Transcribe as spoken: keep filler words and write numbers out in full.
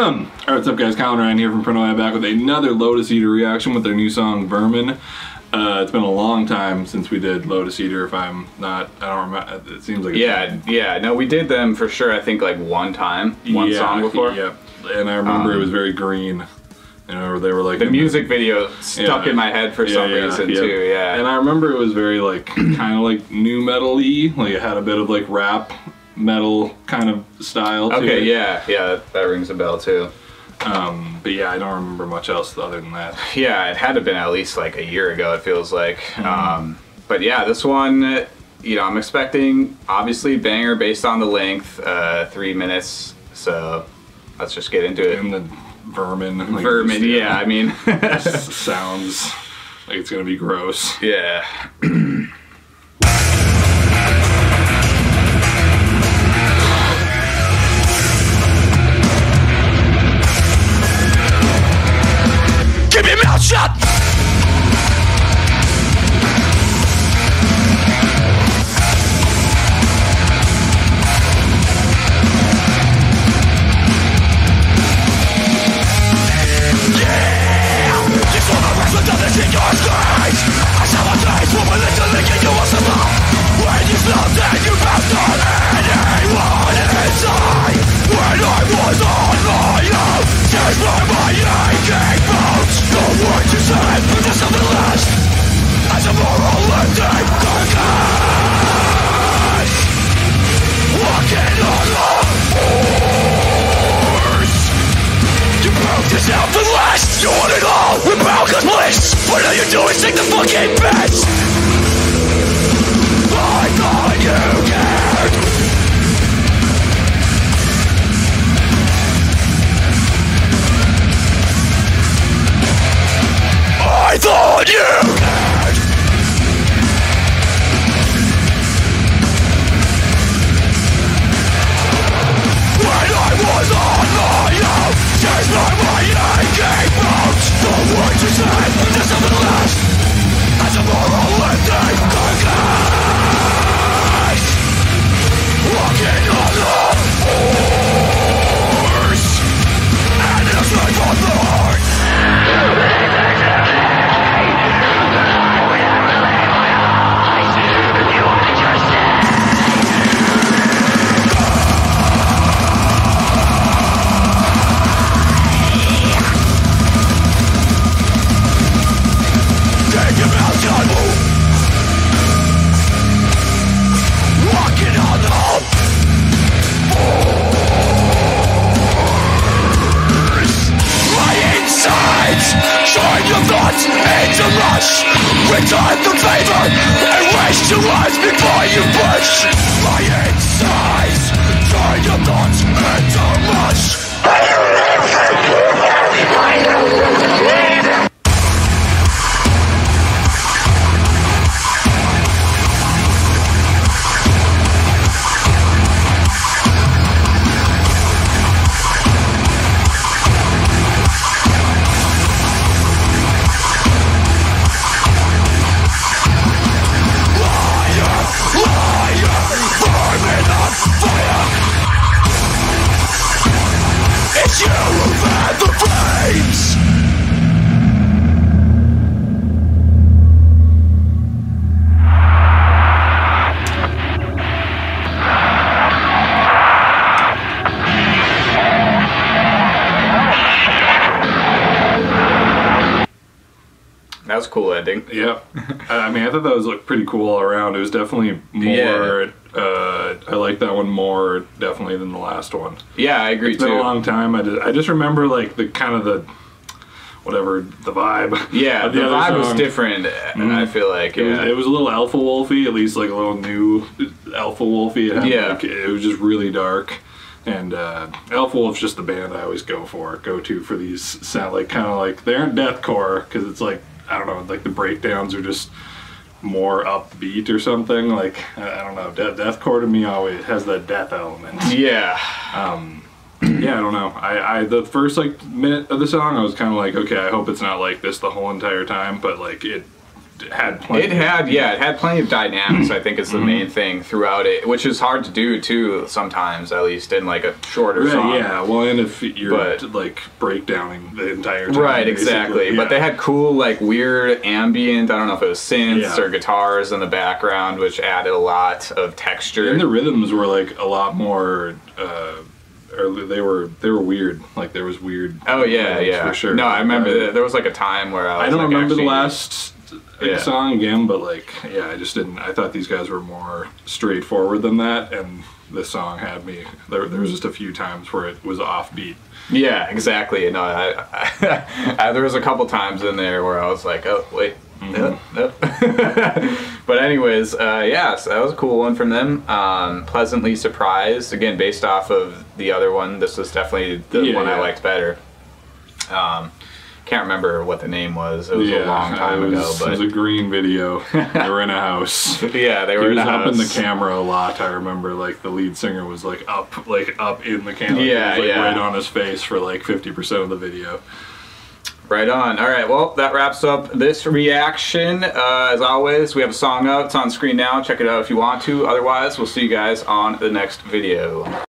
Um, all right, what's up guys, Colin Ryan here from Pronoya, back with another Lotus Eater reaction with their new song, Vermin. Uh, it's been a long time since we did Lotus Eater, if I'm not, I don't remember, it seems like it's Yeah, been. yeah, no, we did them for sure, I think like one time, one yeah, song before. Yep, yeah. And I remember um, it was very green. You know, they were like... The music the, video stuck yeah, in my head for yeah, some yeah, reason, yeah. too, yeah. And I remember it was very, like, kind of like new metal-y. Like, it had a bit of, like, rap metal kind of style, okay, too. Okay, yeah, yeah, that, that rings a bell, too. Um, but, yeah, I don't remember much else other than that. Yeah, it had to have been at least, like, a year ago, it feels like. Mm-hmm. um, but, yeah, this one, you know, I'm expecting, obviously, banger based on the length, uh, three minutes. So, let's just get into it. The, Vermin. Like Vermin, yeah, yeah, I mean. Sounds like it's gonna be gross. Yeah. Keep your mouth shut! What are you doing? Take the fucking bitch! I thought you cared! I thought you cared! When I was on my own, chased by my aching bones, the way to save me to something less, as a moralistic carcass, walking on all fours, and in a straight for thorns. Return the favor and raise your eyes before you push. My insides turn your thoughts into mush. That was a cool ending. Yeah. I mean, I thought that was like pretty cool all around. It was definitely more, yeah. uh, I like that one more definitely than the last one. Yeah, I agree it's too. It's been a long time. I just, I just remember like the kind of the, whatever, the vibe. Yeah, the, the vibe song. was different, and mm-hmm. I feel like it, yeah. was, it was a little Alpha Wolfy, at least like a little new Alpha Wolfy. It yeah. Like, it was just really dark. And uh, Alpha Wolf's just the band I always go for, go to for these sound like kind of like, they aren't deathcore, because it's like, I don't know, like the breakdowns are just more upbeat or something. Like, I don't know, death, deathcore to me always has that death element. Yeah. Um, yeah, I don't know. I, I the first like minute of the song, I was kind of like, okay, I hope it's not like this the whole entire time, but like it had plenty. It had, yeah, it had plenty of dynamics, I think, is the mm-hmm. main thing throughout it, which is hard to do, too, sometimes, at least, in, like, a shorter right, song. Yeah, well, and if you're, but, like, breakdowning the entire time. Right, exactly. Yeah. But they had cool, like, weird ambient, I don't know if it was synths yeah. or guitars in the background, which added a lot of texture. And the rhythms were, like, a lot more... Uh, Or they were they were weird. Like there was weird. Oh yeah, yeah. For sure. No, I remember uh, that. There was like a time where I. Was, I don't like, remember actually, the last yeah. song again, but like yeah, I just didn't. I thought these guys were more straightforward than that, and this song had me. There, there was just a few times where it was offbeat. Yeah, exactly. No, I, I, I, there was a couple times in there where I was like, oh wait. Mm-hmm. Nope, nope. But anyways, uh, yeah, so that was a cool one from them. Um, pleasantly surprised, again, based off of the other one. This was definitely the yeah, one yeah. I liked better. Um, can't remember what the name was. It was yeah, a long time was, ago. But... It was a green video. They were in a house. Yeah, they were he in a house. He was up in the camera a lot. I remember, like, the lead singer was like up, like up in the camera. Yeah, he was, like, yeah. right on his face for like fifty percent of the video. Right on. All right, well, that wraps up this reaction. Uh, as always, we have a song up. It's on screen now. Check it out if you want to. Otherwise, we'll see you guys on the next video.